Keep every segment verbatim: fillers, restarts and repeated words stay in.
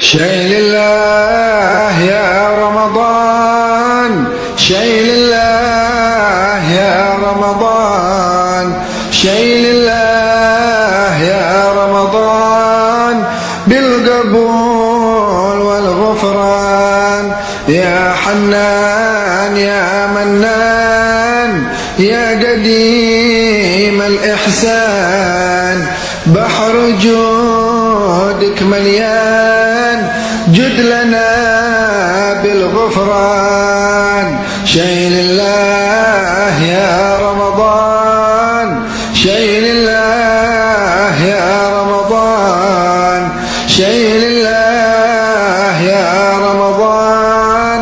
Syailillah ya Romadhon, Syailillah ya Romadhon, Syailillah ya Romadhon, bil qabul wal ghufran, ya Hannan ya Mannan, ya Qadim al ihsan, bahru judik malyan. جد لنا بالغفران Syailillah ya Romadhon, Syailillah ya Romadhon, Syailillah ya Romadhon,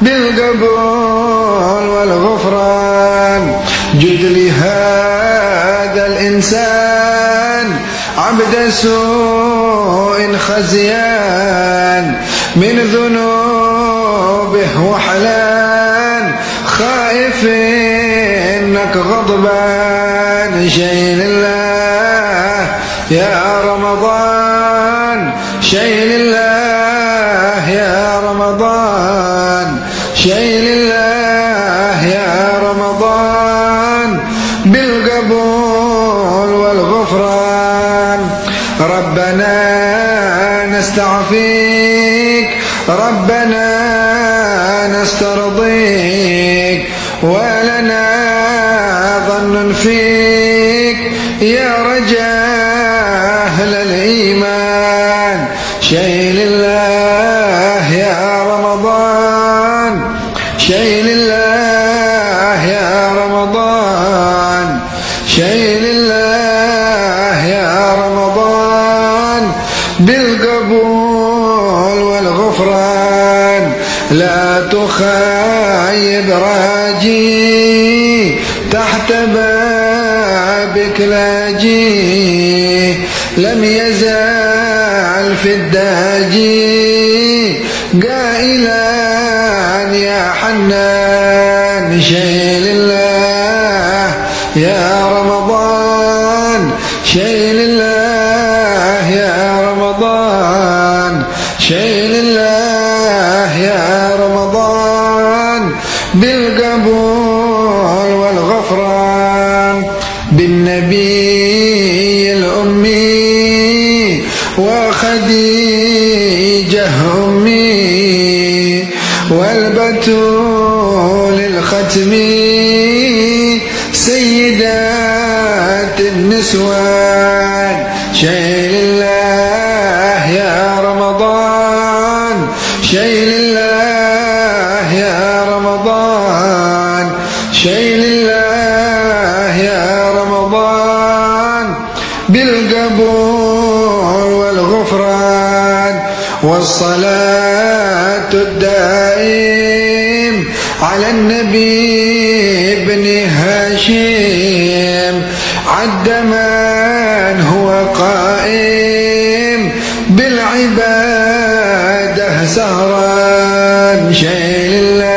bil qabul wal ghufran. جد لهذا الإنسان عبد سوء خزيان من ذنوبه وحلان خائف إنك غضبان Syailillah يا رمضان Syailillah يا رمضان Syailillah يا رمضان بالقبول والغفران ربنا نستعفيك ربنا نسترضيك ولنا ظن فيك يا رجاء أهل الإيمان Syailillah يا رمضان Syailillah يا رمضان Syailillah يا رمضان بالقبول والغفران لا تخيب راجي تحت بابك لاجي لم يزال في الداجي قائلا يا حنان Syailillah يا رمضان Syailillah يا رمضان Syailillah يا رمضان بالقبول والغفران بالنبي الأمي وخديجة أمي والبتول الختمي سيدات النسوان Syailillah يا رمضان Syailillah يا رمضان Syailillah يا رمضان بالقبول والغفران والصلاة الدائم على النبي ابن هاشم عد من هو قائم بالعبادة سهران Syailillah.